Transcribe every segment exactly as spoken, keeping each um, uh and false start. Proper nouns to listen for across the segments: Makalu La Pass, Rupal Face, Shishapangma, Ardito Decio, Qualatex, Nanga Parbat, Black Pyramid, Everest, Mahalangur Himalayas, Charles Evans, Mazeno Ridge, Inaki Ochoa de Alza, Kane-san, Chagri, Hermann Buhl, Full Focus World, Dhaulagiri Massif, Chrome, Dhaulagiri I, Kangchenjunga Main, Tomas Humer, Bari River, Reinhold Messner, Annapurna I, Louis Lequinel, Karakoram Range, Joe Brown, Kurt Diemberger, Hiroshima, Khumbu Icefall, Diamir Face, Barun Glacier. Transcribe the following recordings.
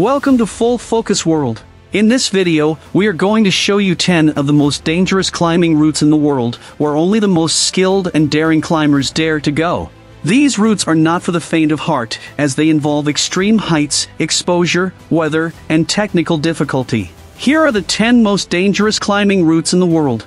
Welcome to Full Focus World. In this video, we are going to show you ten of the most dangerous climbing routes in the world, where only the most skilled and daring climbers dare to go. These routes are not for the faint of heart, as they involve extreme heights, exposure, weather, and technical difficulty. Here are the ten most dangerous climbing routes in the world.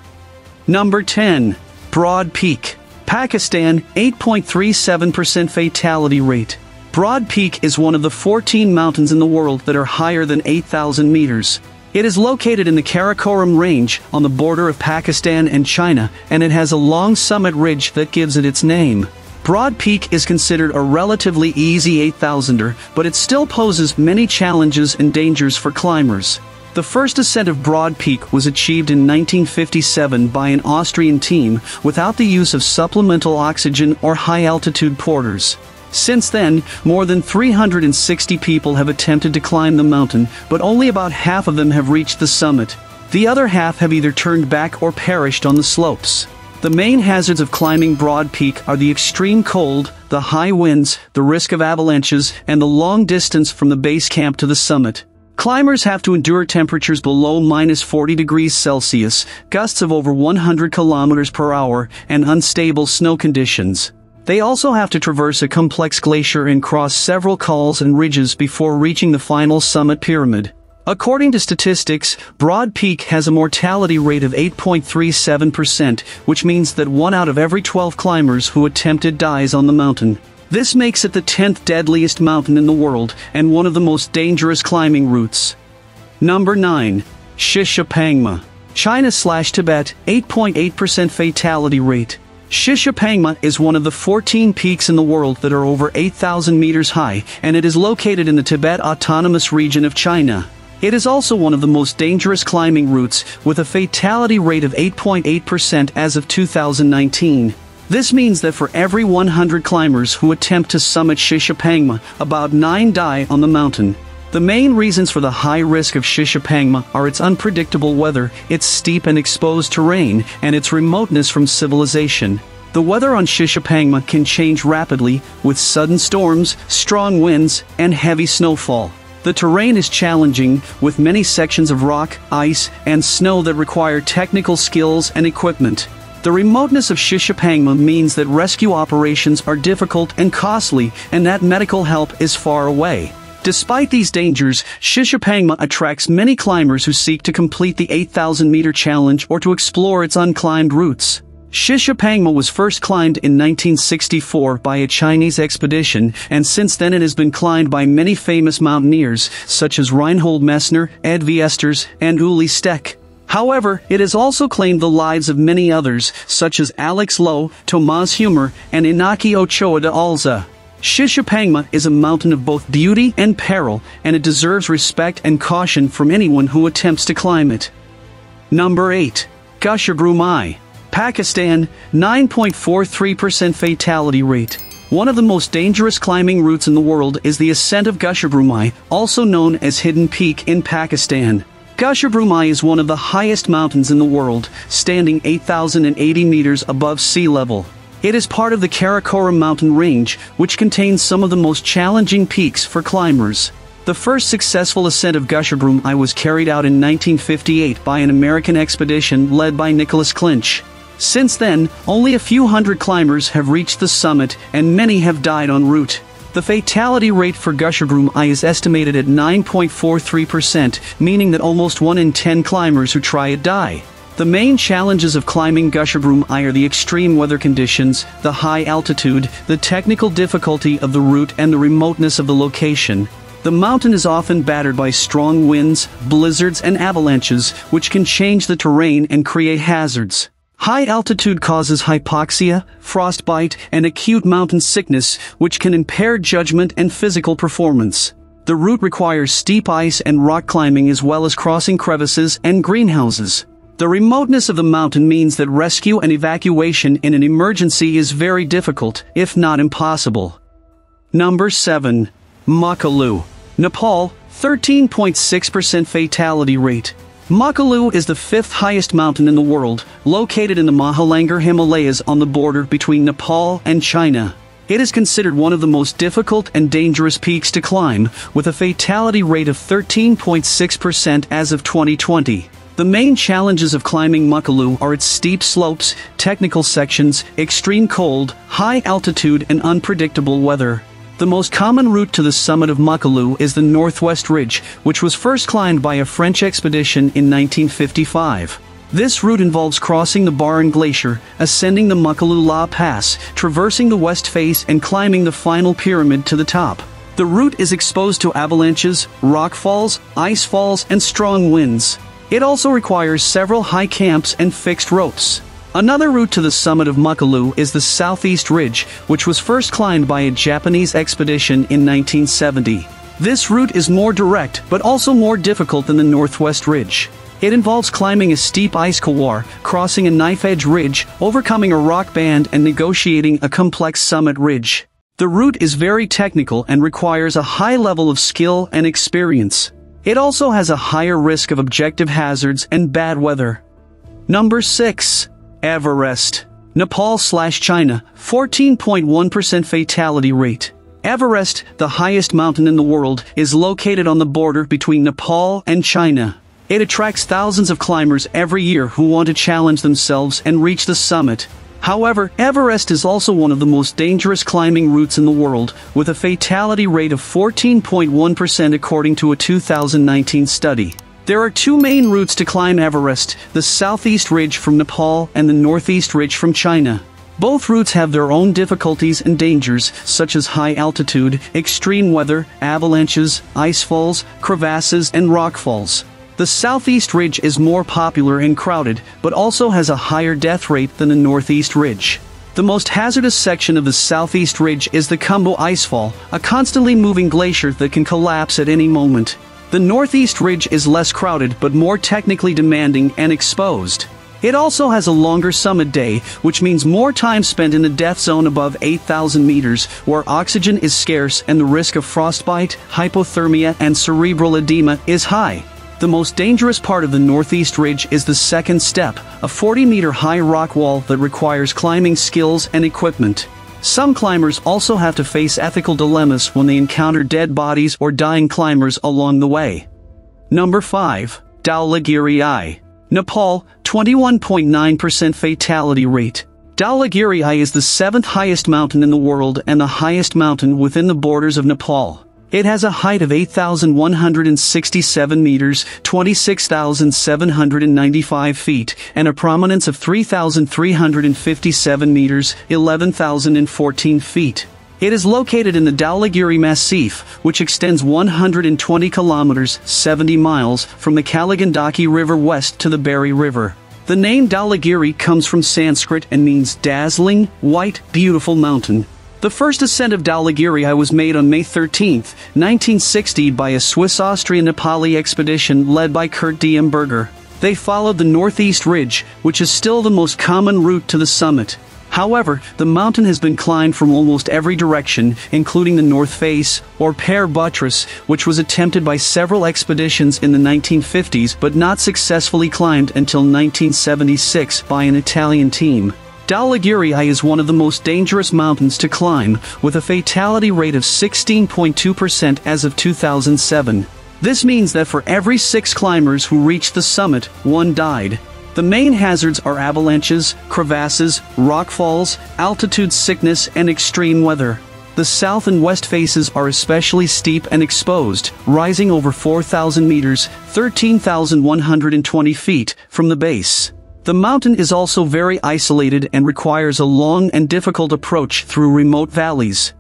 Number ten. Broad Peak. Pakistan, eight point three seven percent fatality rate. Broad Peak is one of the fourteen mountains in the world that are higher than eight thousand meters. It is located in the Karakoram Range, on the border of Pakistan and China, and it has a long summit ridge that gives it its name. Broad Peak is considered a relatively easy eight thousander, but it still poses many challenges and dangers for climbers. The first ascent of Broad Peak was achieved in nineteen fifty-seven by an Austrian team without the use of supplemental oxygen or high-altitude porters. Since then, more than three hundred sixty people have attempted to climb the mountain, but only about half of them have reached the summit. The other half have either turned back or perished on the slopes. The main hazards of climbing Broad Peak are the extreme cold, the high winds, the risk of avalanches, and the long distance from the base camp to the summit. Climbers have to endure temperatures below minus forty degrees Celsius, gusts of over one hundred kilometers per hour, and unstable snow conditions. They also have to traverse a complex glacier and cross several cols and ridges before reaching the final summit pyramid. According to statistics, Broad Peak has a mortality rate of eight point three seven percent, which means that one out of every twelve climbers who attempt it dies on the mountain. This makes it the tenth deadliest mountain in the world, and one of the most dangerous climbing routes. Number nine. Shishapangma. China slash Tibet, eight point eight percent fatality rate. Shishapangma is one of the fourteen peaks in the world that are over eight thousand meters high, and it is located in the Tibet Autonomous Region of China. It is also one of the most dangerous climbing routes, with a fatality rate of eight point eight percent as of two thousand nineteen. This means that for every one hundred climbers who attempt to summit Shishapangma, about nine die on the mountain. The main reasons for the high risk of Shishapangma are its unpredictable weather, its steep and exposed terrain, and its remoteness from civilization. The weather on Shishapangma can change rapidly, with sudden storms, strong winds, and heavy snowfall. The terrain is challenging, with many sections of rock, ice, and snow that require technical skills and equipment. The remoteness of Shishapangma means that rescue operations are difficult and costly, and that medical help is far away. Despite these dangers, Shishapangma attracts many climbers who seek to complete the eight thousand meter challenge or to explore its unclimbed routes. Shishapangma was first climbed in nineteen sixty-four by a Chinese expedition, and since then it has been climbed by many famous mountaineers, such as Reinhold Messner, Ed Viesturs, and Uli Steck. However, it has also claimed the lives of many others, such as Alex Lowe, Tomas Humer, and Inaki Ochoa de Alza. Shishapangma is a mountain of both beauty and peril, and it deserves respect and caution from anyone who attempts to climb it. Number eight. Gasherbrum I. Pakistan, nine point four three percent fatality rate. One of the most dangerous climbing routes in the world is the ascent of Gasherbrum I, also known as Hidden Peak in Pakistan. Gasherbrum I is one of the highest mountains in the world, standing eight thousand eighty meters above sea level. It is part of the Karakoram mountain range, which contains some of the most challenging peaks for climbers. The first successful ascent of Gasherbrum I was carried out in nineteen fifty-eight by an American expedition led by Nicholas Clinch. Since then, only a few hundred climbers have reached the summit, and many have died en route. The fatality rate for Gasherbrum I is estimated at nine point four three percent, meaning that almost one in ten climbers who try it die. The main challenges of climbing Gasherbrum I are the extreme weather conditions, the high altitude, the technical difficulty of the route, and the remoteness of the location. The mountain is often battered by strong winds, blizzards, and avalanches, which can change the terrain and create hazards. High altitude causes hypoxia, frostbite, and acute mountain sickness, which can impair judgment and physical performance. The route requires steep ice and rock climbing, as well as crossing crevices and greenhouses. The remoteness of the mountain means that rescue and evacuation in an emergency is very difficult, if not impossible. Number seven. Makalu. Nepal, thirteen point six percent fatality rate. Makalu is the fifth highest mountain in the world, located in the Mahalangur Himalayas on the border between Nepal and China. It is considered one of the most difficult and dangerous peaks to climb, with a fatality rate of thirteen point six percent as of twenty twenty. The main challenges of climbing Makalu are its steep slopes, technical sections, extreme cold, high altitude and unpredictable weather. The most common route to the summit of Makalu is the Northwest Ridge, which was first climbed by a French expedition in nineteen fifty-five. This route involves crossing the Barun Glacier, ascending the Makalu La Pass, traversing the West Face and climbing the final pyramid to the top. The route is exposed to avalanches, rock falls, ice falls and strong winds. It also requires several high camps and fixed ropes. Another route to the summit of Makalu is the Southeast Ridge, which was first climbed by a Japanese expedition in nineteen seventy. This route is more direct but also more difficult than the Northwest Ridge. It involves climbing a steep ice couloir, crossing a knife-edge ridge, overcoming a rock band and negotiating a complex summit ridge. The route is very technical and requires a high level of skill and experience. It also has a higher risk of objective hazards and bad weather. Number six. Everest. Nepal slash China, fourteen point one percent fatality rate. Everest, the highest mountain in the world, is located on the border between Nepal and China. It attracts thousands of climbers every year who want to challenge themselves and reach the summit. However, Everest is also one of the most dangerous climbing routes in the world, with a fatality rate of fourteen point one percent according to a two thousand nineteen study. There are two main routes to climb Everest, the Southeast Ridge from Nepal and the Northeast Ridge from China. Both routes have their own difficulties and dangers, such as high altitude, extreme weather, avalanches, ice falls, crevasses and rockfalls. The Southeast Ridge is more popular and crowded, but also has a higher death rate than the Northeast Ridge. The most hazardous section of the Southeast Ridge is the Khumbu Icefall, a constantly moving glacier that can collapse at any moment. The Northeast Ridge is less crowded but more technically demanding and exposed. It also has a longer summit day, which means more time spent in the death zone above eight thousand meters, where oxygen is scarce and the risk of frostbite, hypothermia, and cerebral edema is high. The most dangerous part of the Northeast Ridge is the second step, a forty meter high rock wall that requires climbing skills and equipment. Some climbers also have to face ethical dilemmas when they encounter dead bodies or dying climbers along the way. Number five. Dhaulagiri I. Nepal, twenty-one point nine percent fatality rate. Dhaulagiri I is the seventh highest mountain in the world and the highest mountain within the borders of Nepal. It has a height of eight thousand one hundred sixty-seven meters, twenty-six thousand seven hundred ninety-five feet, and a prominence of three thousand three hundred fifty-seven meters, eleven thousand fourteen feet. It is located in the Dhaulagiri Massif, which extends one hundred twenty kilometers, seventy miles, from the Kaligandaki River west to the Bari River. The name Dhaulagiri comes from Sanskrit and means dazzling, white, beautiful mountain. The first ascent of Dhaulagiri I was made on May thirteenth, nineteen sixty by a Swiss-Austrian-Nepali expedition led by Kurt Diemberger. They followed the Northeast Ridge, which is still the most common route to the summit. However, the mountain has been climbed from almost every direction, including the North Face, or Pear Buttress, which was attempted by several expeditions in the nineteen fifties but not successfully climbed until nineteen seventy-six by an Italian team. Dhaulagiri I is one of the most dangerous mountains to climb, with a fatality rate of sixteen point two percent as of two thousand seven. This means that for every six climbers who reached the summit, one died. The main hazards are avalanches, crevasses, rockfalls, altitude sickness and extreme weather. The south and west faces are especially steep and exposed, rising over four thousand meters, thirteen thousand one hundred twenty feet, from the base. The mountain is also very isolated and requires a long and difficult approach through remote valleys.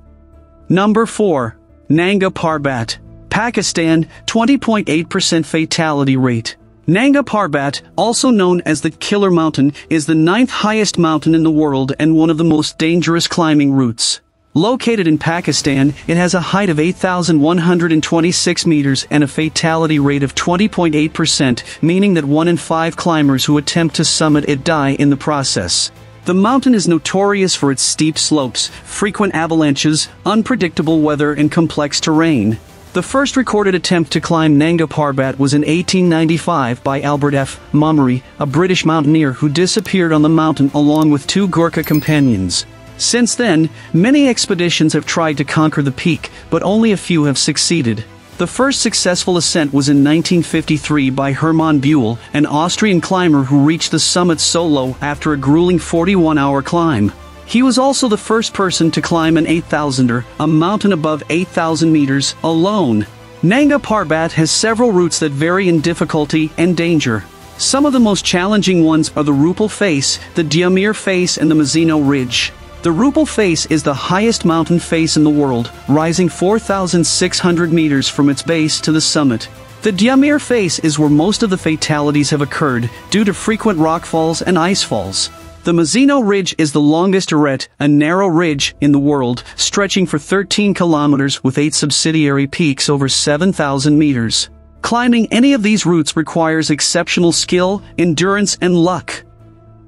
Number four. Nanga Parbat. Pakistan, twenty point eight percent fatality rate. Nanga Parbat, also known as the Killer Mountain, is the ninth highest mountain in the world and one of the most dangerous climbing routes. Located in Pakistan, it has a height of eight thousand one hundred twenty-six meters and a fatality rate of twenty point eight percent, meaning that one in five climbers who attempt to summit it die in the process. The mountain is notorious for its steep slopes, frequent avalanches, unpredictable weather and complex terrain. The first recorded attempt to climb Nanga Parbat was in eighteen ninety-five by Albert F. Mummery, a British mountaineer who disappeared on the mountain along with two Gurkha companions. Since then, many expeditions have tried to conquer the peak, but only a few have succeeded. The first successful ascent was in nineteen fifty-three by Hermann Buhl, an Austrian climber who reached the summit solo after a grueling forty-one hour climb. He was also the first person to climb an eight thousander, a mountain above eight thousand meters, alone. Nanga Parbat has several routes that vary in difficulty and danger. Some of the most challenging ones are the Rupal Face, the Diamir Face and the Mazeno Ridge. The Rupal Face is the highest mountain face in the world, rising four thousand six hundred meters from its base to the summit. The Diamir Face is where most of the fatalities have occurred, due to frequent rockfalls and icefalls. The Mazeno Ridge is the longest arête, a narrow ridge, in the world, stretching for thirteen kilometers with eight subsidiary peaks over seven thousand meters. Climbing any of these routes requires exceptional skill, endurance and luck.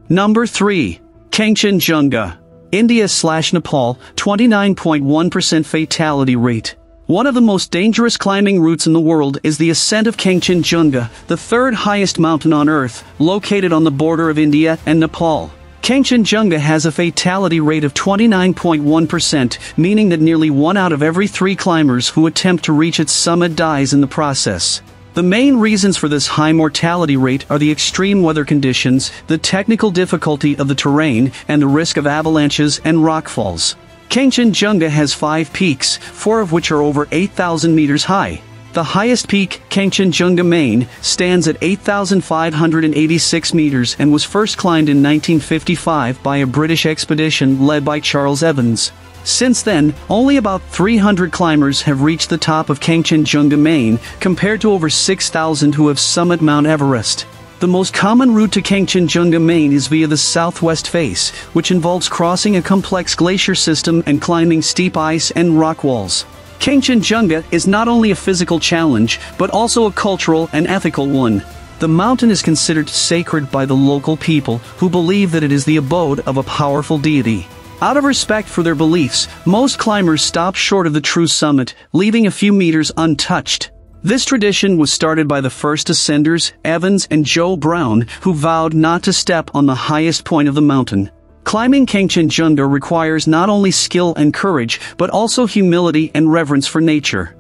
Number three. Kangchenjunga. India slash Nepal, twenty-nine point one percent fatality rate. One of the most dangerous climbing routes in the world is the ascent of Kangchenjunga, the third highest mountain on Earth, located on the border of India and Nepal. Kangchenjunga has a fatality rate of twenty-nine point one percent, meaning that nearly one out of every three climbers who attempt to reach its summit dies in the process. The main reasons for this high mortality rate are the extreme weather conditions, the technical difficulty of the terrain, and the risk of avalanches and rockfalls. Kangchenjunga has five peaks, four of which are over eight thousand meters high. The highest peak, Kangchenjunga Main, stands at eight thousand five hundred eighty-six meters and was first climbed in nineteen fifty-five by a British expedition led by Charles Evans. Since then, only about three hundred climbers have reached the top of Kangchenjunga Main, compared to over six thousand who have summited Mount Everest. The most common route to Kangchenjunga Main is via the southwest face, which involves crossing a complex glacier system and climbing steep ice and rock walls. Kangchenjunga is not only a physical challenge, but also a cultural and ethical one. The mountain is considered sacred by the local people, who believe that it is the abode of a powerful deity. Out of respect for their beliefs, most climbers stop short of the true summit, leaving a few meters untouched. This tradition was started by the first ascenders, Evans and Joe Brown, who vowed not to step on the highest point of the mountain. Climbing Kangchenjunga requires not only skill and courage, but also humility and reverence for nature.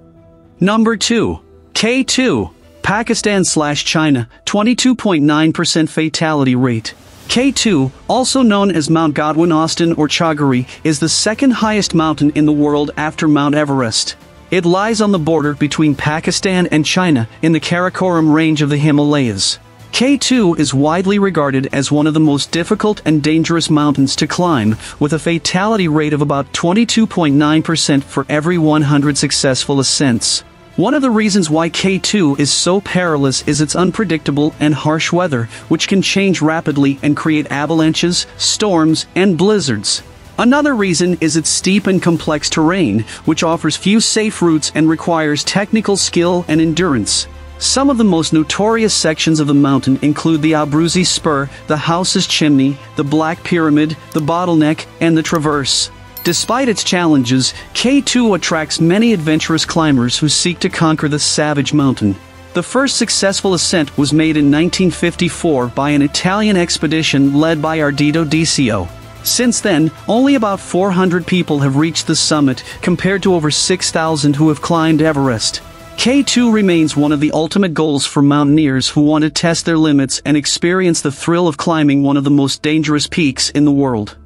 Number two. K two. Pakistan slash China, twenty-two point nine percent fatality rate. K two, also known as Mount Godwin-Austin or Chagri, is the second highest mountain in the world after Mount Everest. It lies on the border between Pakistan and China, in the Karakoram Range of the Himalayas. K two is widely regarded as one of the most difficult and dangerous mountains to climb, with a fatality rate of about twenty-two point nine percent for every one hundred successful ascents. One of the reasons why K two is so perilous is its unpredictable and harsh weather, which can change rapidly and create avalanches, storms, and blizzards. Another reason is its steep and complex terrain, which offers few safe routes and requires technical skill and endurance. Some of the most notorious sections of the mountain include the Abruzi Spur, the House's Chimney, the Black Pyramid, the Bottleneck, and the Traverse. Despite its challenges, K two attracts many adventurous climbers who seek to conquer the savage mountain. The first successful ascent was made in nineteen fifty-four by an Italian expedition led by Ardito Decio. Since then, only about four hundred people have reached the summit, compared to over six thousand who have climbed Everest. K two remains one of the ultimate goals for mountaineers who want to test their limits and experience the thrill of climbing one of the most dangerous peaks in the world.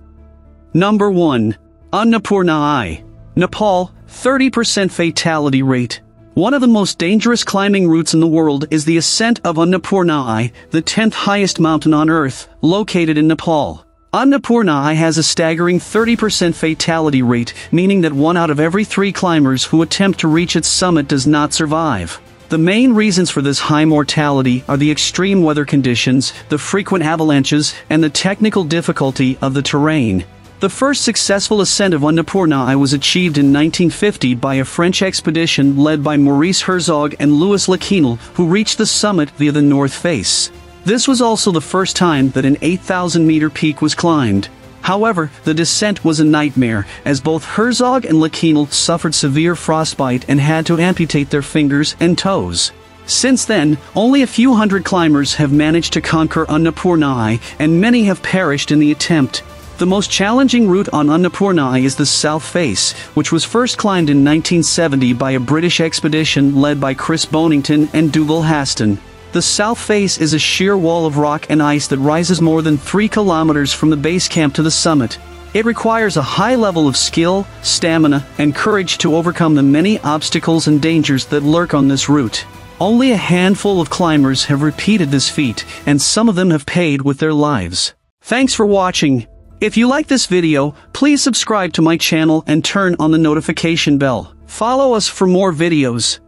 Number one. Annapurna I. Nepal, thirty percent fatality rate. One of the most dangerous climbing routes in the world is the ascent of Annapurna I, the tenth highest mountain on Earth, located in Nepal. Annapurna I has a staggering thirty percent fatality rate, meaning that one out of every three climbers who attempt to reach its summit does not survive. The main reasons for this high mortality are the extreme weather conditions, the frequent avalanches, and the technical difficulty of the terrain. The first successful ascent of Annapurna I was achieved in nineteen fifty by a French expedition led by Maurice Herzog and Louis Lequinel, who reached the summit via the north face. This was also the first time that an eight thousand meter peak was climbed. However, the descent was a nightmare, as both Herzog and Lequinel suffered severe frostbite and had to amputate their fingers and toes. Since then, only a few hundred climbers have managed to conquer Annapurna I, and many have perished in the attempt. The most challenging route on Annapurna I is the South Face, which was first climbed in nineteen seventy by a British expedition led by Chris Bonington and Dougal Haston. The South Face is a sheer wall of rock and ice that rises more than three kilometers from the base camp to the summit. It requires a high level of skill, stamina, and courage to overcome the many obstacles and dangers that lurk on this route. Only a handful of climbers have repeated this feat, and some of them have paid with their lives. Thanks for watching. If you like this video, please subscribe to my channel and turn on the notification bell. Follow us for more videos.